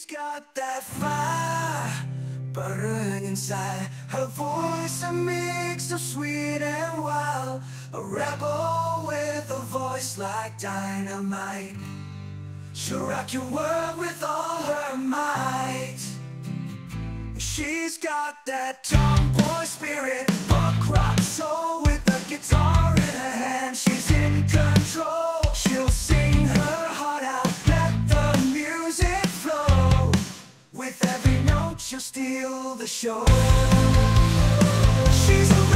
She's got that fire burning inside. Her voice a mix of sweet and wild, a rebel with a voice like dynamite. She'll rock your world with all her might. She's got that tomboy spirit, punk rock soul with a guitar in her hand. She's in control. She'll sing her heart out, let the music flow. With every note she'll steal the show. She's a